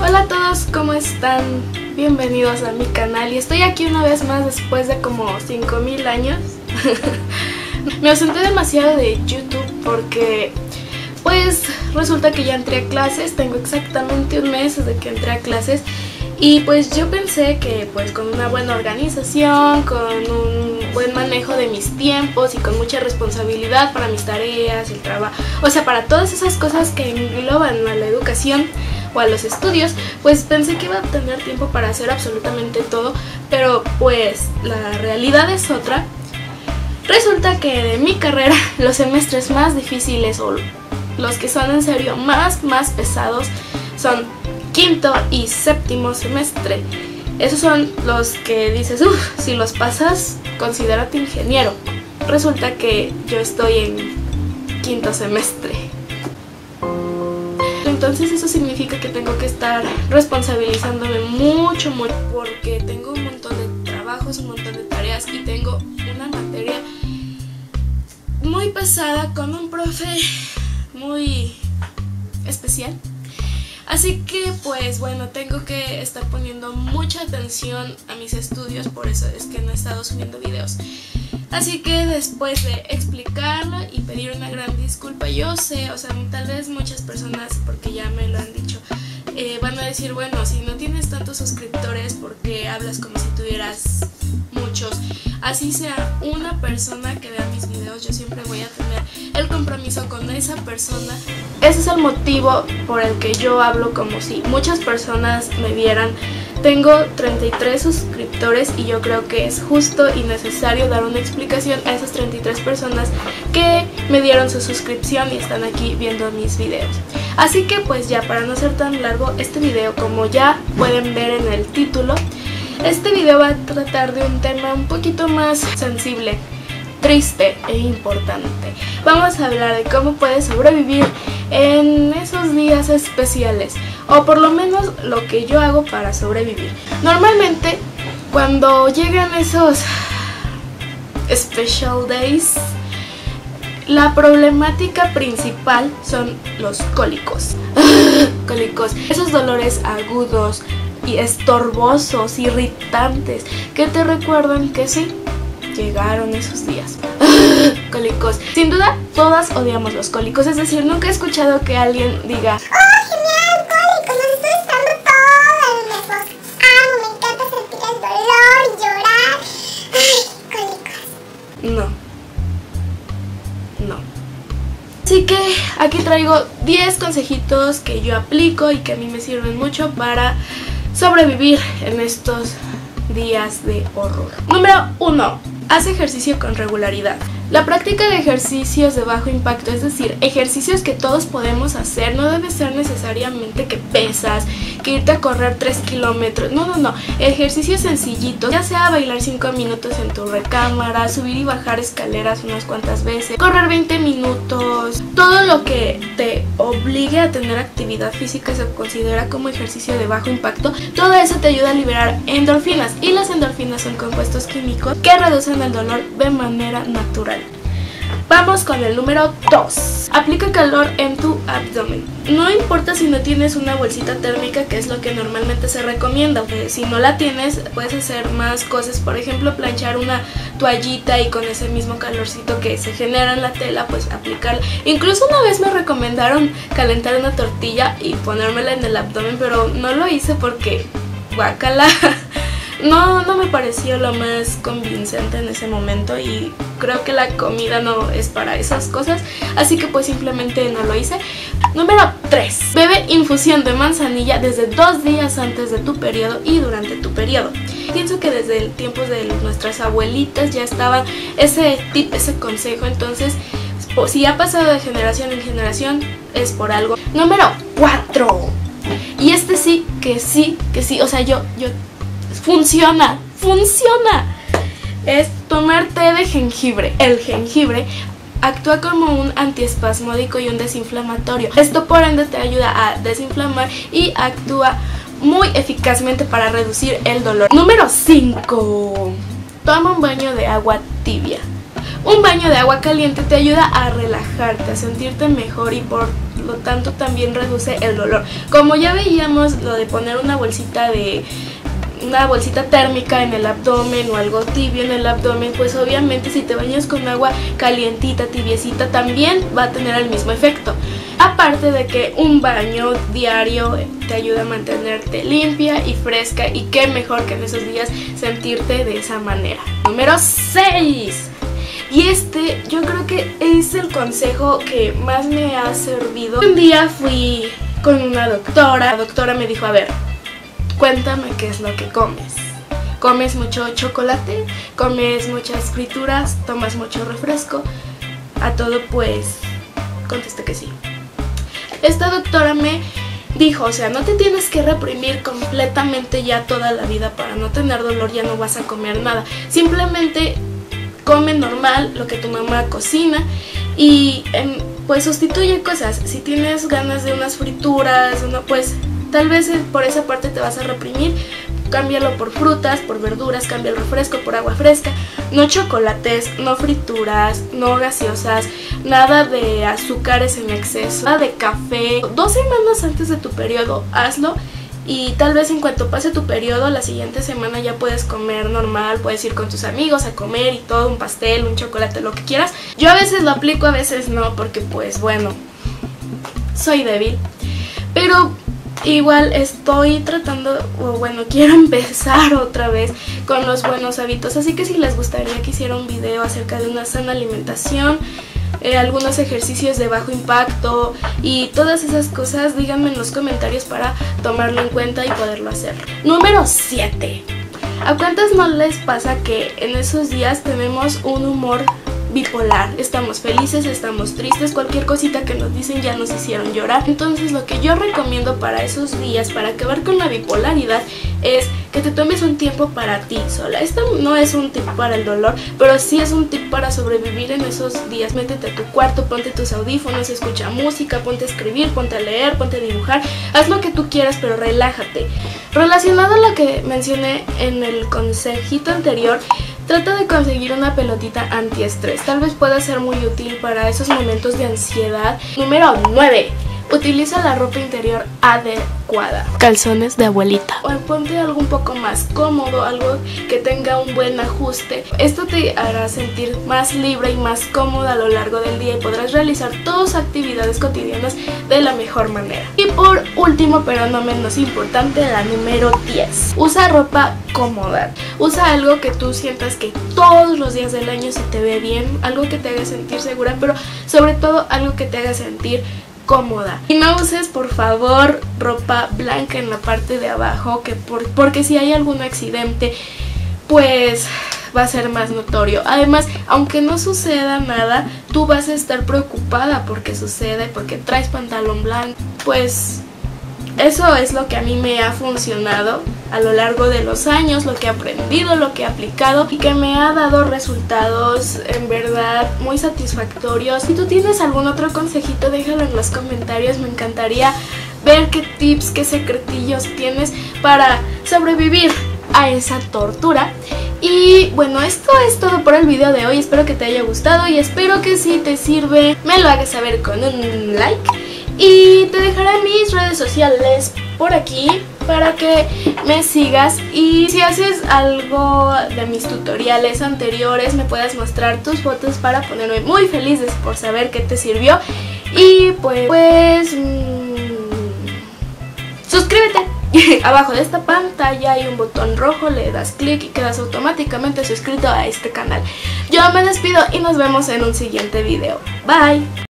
Hola a todos, ¿cómo están? Bienvenidos a mi canal y estoy aquí una vez más después de como 5000 años. Me ausenté demasiado de YouTube porque pues resulta que ya entré a clases, tengo exactamente un mes desde que entré a clases y pues yo pensé que pues con una buena organización, con un buen manejo de mis tiempos y con mucha responsabilidad para mis tareas, el trabajo, o sea, para todas esas cosas que engloban a la educación o a los estudios, pues pensé que iba a tener tiempo para hacer absolutamente todo, pero pues la realidad es otra. Resulta que de mi carrera los semestres más difíciles o los que son en serio más pesados son quinto y séptimo semestre. Esos son los que dices, uff, si los pasas, considérate ingeniero. Resulta que yo estoy en quinto semestre. Entonces eso significa que tengo que estar responsabilizándome mucho porque tengo un montón de trabajos, un montón de tareas y tengo una materia muy pesada con un profe muy especial. Así que pues bueno, tengo que estar poniendo mucha atención a mis estudios, por eso es que no he estado subiendo videos. Así que después de explicarlo y pedir una gran disculpa, yo sé, o sea, tal vez muchas personas, porque ya me lo han dicho, van a decir, bueno, si no tienes tantos suscriptores, ¿por qué hablas como si tuvieras muchos? Así sea una persona que vea mis videos, yo siempre voy a tener el compromiso con esa persona. Ese es el motivo por el que yo hablo como si muchas personas me vieran. Tengo 33 suscriptores y yo creo que es justo y necesario dar una explicación a esas 33 personas que me dieron su suscripción y están aquí viendo mis videos. Así que pues ya, para no ser tan largo este video, como ya pueden ver en el título, este video va a tratar de un tema un poquito más sensible, triste e importante. Vamos a hablar de cómo puedes sobrevivir en esos días especiales, o por lo menos lo que yo hago para sobrevivir. Normalmente cuando llegan esos special days, la problemática principal son los cólicos. Cólicos, esos dolores agudos y estorbosos, irritantes, que te recuerdan que sí llegaron esos días. Cólicos. Sin duda, todas odiamos los cólicos. Es decir, nunca he escuchado que alguien diga, ¡ay, genial, cólicos! Los estoy usando todo el mes. Amo, me encanta sentir el dolor, llorar. ¡Ay, cólicos! No. Así que aquí traigo 10 consejitos que yo aplico y que a mí me sirven mucho para sobrevivir en estos días de horror. Número 1. Haz ejercicio con regularidad. La práctica de ejercicios de bajo impacto, es decir, ejercicios que todos podemos hacer, no debe ser necesariamente que pesas, que irte a correr 3 kilómetros, no, ejercicios sencillitos, ya sea bailar 5 minutos en tu recámara, subir y bajar escaleras unas cuantas veces, correr 20 minutos, todo lo que te obligue a tener actividad física se considera como ejercicio de bajo impacto. Todo eso te ayuda a liberar endorfinas y las endorfinas son compuestos químicos que reducen el dolor de manera natural. Vamos con el número 2. Aplica calor en tu abdomen. No importa si no tienes una bolsita térmica, que es lo que normalmente se recomienda. Si no la tienes, puedes hacer más cosas. Por ejemplo, planchar una toallita y con ese mismo calorcito que se genera en la tela, pues aplicarla. Incluso una vez me recomendaron calentar una tortilla y ponérmela en el abdomen, pero no lo hice porque guácala. No me pareció lo más convincente en ese momento y creo que la comida no es para esas cosas, así que pues simplemente no lo hice. Número 3. Bebe infusión de manzanilla desde 2 días antes de tu periodo y durante tu periodo. Pienso que desde el tiempo de nuestras abuelitas ya estaba ese tip, ese consejo, entonces si ha pasado de generación en generación es por algo. Número 4. Y este sí, o sea, yo Funciona. Es tomar té de jengibre. El jengibre actúa como un antiespasmódico y un desinflamatorio. Esto por ende te ayuda a desinflamar y actúa muy eficazmente para reducir el dolor. Número 5. Toma un baño de agua tibia. Un baño de agua caliente te ayuda a relajarte, a sentirte mejor y por lo tanto también reduce el dolor. Como ya veíamos lo de poner una bolsita térmica en el abdomen o algo tibio en el abdomen, pues obviamente si te bañas con agua calientita, tibiecita, también va a tener el mismo efecto. Aparte de que un baño diario te ayuda a mantenerte limpia y fresca, y qué mejor que en esos días sentirte de esa manera. Número 6. Y este yo creo que es el consejo que más me ha servido. Un día fui con una doctora, la doctora me dijo, a ver, cuéntame qué es lo que comes. ¿Comes mucho chocolate? ¿Comes muchas frituras? ¿Tomas mucho refresco? A todo pues contesté que sí. Esta doctora me dijo, o sea, no te tienes que reprimir completamente ya toda la vida para no tener dolor, ya no vas a comer nada. Simplemente come normal lo que tu mamá cocina y pues sustituye cosas. Si tienes ganas de unas frituras, pues tal vez por esa parte te vas a reprimir, cámbialo por frutas, por verduras, cambia el refresco por agua fresca, no chocolates, no frituras, no gaseosas, nada de azúcares en exceso, nada de café. 2 semanas antes de tu periodo hazlo y tal vez en cuanto pase tu periodo, la siguiente semana ya puedes comer normal, puedes ir con tus amigos a comer y todo, un pastel, un chocolate, lo que quieras. Yo a veces lo aplico, a veces no, porque pues bueno, soy débil, pero igual estoy tratando, o bueno, quiero empezar otra vez con los buenos hábitos. Así que si les gustaría que hiciera un video acerca de una sana alimentación, algunos ejercicios de bajo impacto y todas esas cosas, díganme en los comentarios para tomarlo en cuenta y poderlo hacer. Número 7. ¿A cuántas no les pasa que en esos días tenemos un humor bipolar? Estamos felices, estamos tristes, cualquier cosita que nos dicen ya nos hicieron llorar. Entonces lo que yo recomiendo para esos días, para acabar con la bipolaridad, es que te tomes un tiempo para ti sola. Esto no es un tip para el dolor, pero sí es un tip para sobrevivir en esos días. Métete a tu cuarto, ponte tus audífonos, escucha música, ponte a escribir, ponte a leer, ponte a dibujar, haz lo que tú quieras, pero relájate. Relacionado a lo que mencioné en el consejito anterior, trata de conseguir una pelotita antiestrés, tal vez pueda ser muy útil para esos momentos de ansiedad. Número 9. Utiliza la ropa interior adecuada. Calzones de abuelita. O ponte algo un poco más cómodo, algo que tenga un buen ajuste. Esto te hará sentir más libre y más cómoda a lo largo del día y podrás realizar todas tus actividades cotidianas de la mejor manera. Y por último, pero no menos importante, la número 10. Usa ropa cómoda. Usa algo que tú sientas que todos los días del año se te ve bien, algo que te haga sentir segura, pero sobre todo algo que te haga sentir cómoda. Y no uses por favor ropa blanca en la parte de abajo, que porque si hay algún accidente pues va a ser más notorio. Además, aunque no suceda nada, tú vas a estar preocupada porque sucede, porque traes pantalón blanco. Pues eso es lo que a mí me ha funcionado a lo largo de los años, lo que he aprendido, lo que he aplicado y que me ha dado resultados en verdad muy satisfactorios. Si tú tienes algún otro consejito, déjalo en los comentarios, me encantaría ver qué tips, qué secretillos tienes para sobrevivir a esa tortura. Y bueno, esto es todo por el video de hoy, espero que te haya gustado y espero que si te sirve me lo hagas saber con un like. Y te dejaré mis redes sociales por aquí para que me sigas. Y si haces algo de mis tutoriales anteriores, me puedas mostrar tus fotos para ponerme muy feliz por saber qué te sirvió. Y suscríbete. Abajo de esta pantalla hay un botón rojo, le das clic y quedas automáticamente suscrito a este canal. Yo me despido y nos vemos en un siguiente video. Bye.